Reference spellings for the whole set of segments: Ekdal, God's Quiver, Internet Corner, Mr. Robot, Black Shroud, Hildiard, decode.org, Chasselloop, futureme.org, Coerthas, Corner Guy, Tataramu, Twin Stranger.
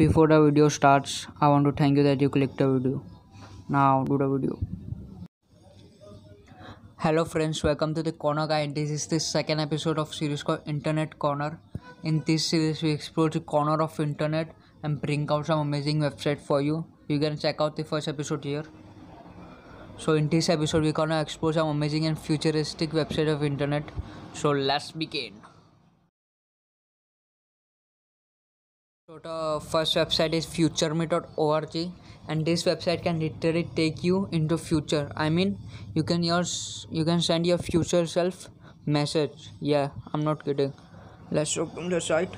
Before the video starts, I want to thank you that you clicked the video. Now do the video. Hello friends, welcome to the Corner Guy. This is the second episode of series called Internet Corner. In this series, we explore the corner of internet and bring out some amazing website for you. You can check out the first episode here. So in this episode, we're gonna explore some amazing and futuristic website of internet. So let's begin. So the first website is futureme.org, and this website can literally take you into future. I mean, you can send your future self message. Yeah, I'm not kidding. Let's open the site.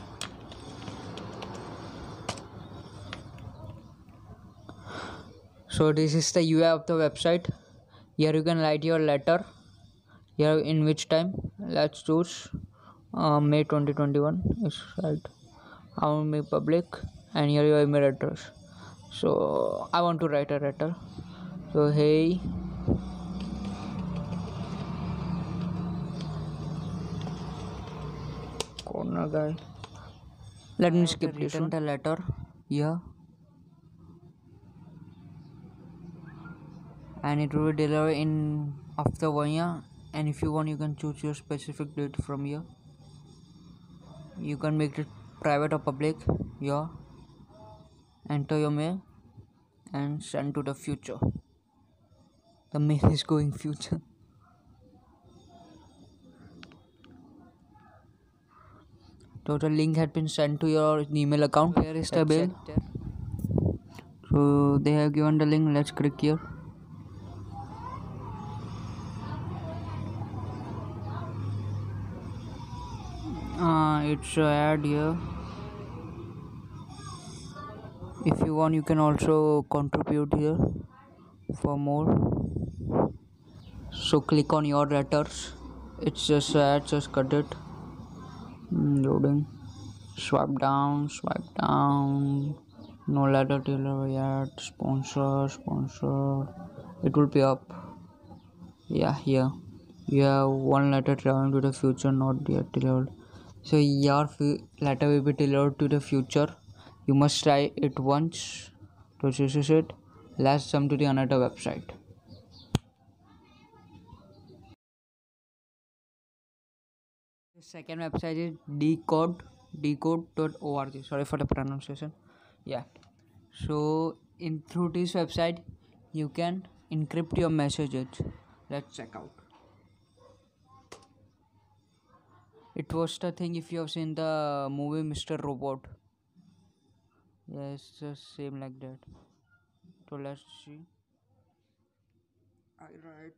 So this is the UI of the website. Here you can write your letter. Here in which time? Let's choose May 2021. It's right. I will make public, and here your email address. So I want to write a letter. So hey, Corner Guy. Let me skip this one. The letter. Yeah. And it will be delivered in after 1 year, and if you want, you can choose your specific date from here. You can make it private or public. Yeah. Enter your mail and send to the future. The mail is going future. So the link had been sent to your email account. Where is the mail? So they have given the link. Let's click here. It's ad here. If you want, you can also contribute here for more. So click on your letters. It's just ad, just cut it. Loading. Swipe down, swipe down. No letter delivery yet. Sponsor, sponsor. It will be up. Yeah, here. You have one letter traveling to the future, not yet delivered. So your letter will be delivered to the future. You must try it once to choose it. Let's jump to the another website. The second website is decode.org. Sorry for the pronunciation. Yeah. So through this website, you can encrypt your messages. Let's check out. It was the thing if you have seen the movie Mr. Robot. Yeah, it's just same like that. So let's see. I write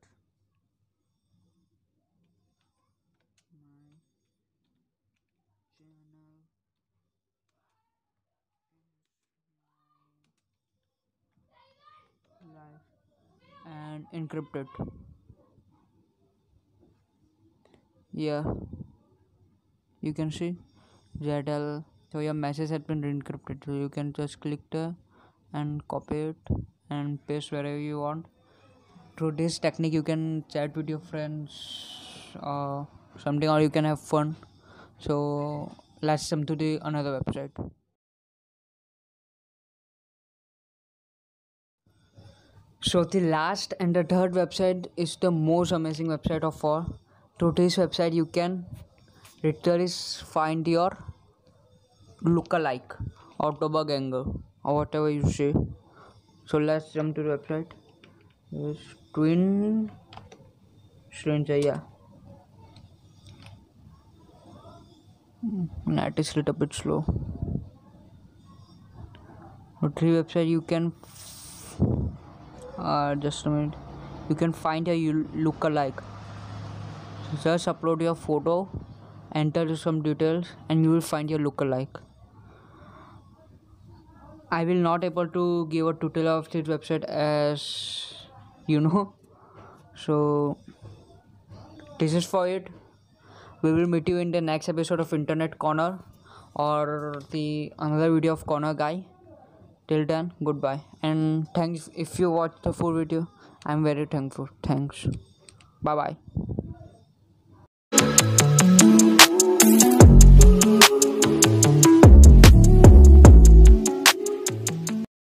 my channel is my life and encrypt it. Yeah. You can see ZL. So your message has been encrypted. So you can just click the and copy it and paste wherever you want. Through this technique, you can chat with your friends or something, or you can have fun. So let's jump to the another website. So the last and the third website is the most amazing website of all. Through this website, you can literally find your lookalike or doppelganger or whatever you say. So let's jump to the website. Yes, Twin Stranger. Yeah, that is little bit slow. Three website you can just a minute. You can find a lookalike. Just upload your photo. Enter some details and you will find your lookalike. I will not able to give a tutorial of this website, as you know. So this is for it. We will meet you in the next episode of Internet Corner or the another video of Corner Guy. Till then, goodbye, and thanks if you watch the full video. I'm very thankful. Thanks. Bye bye.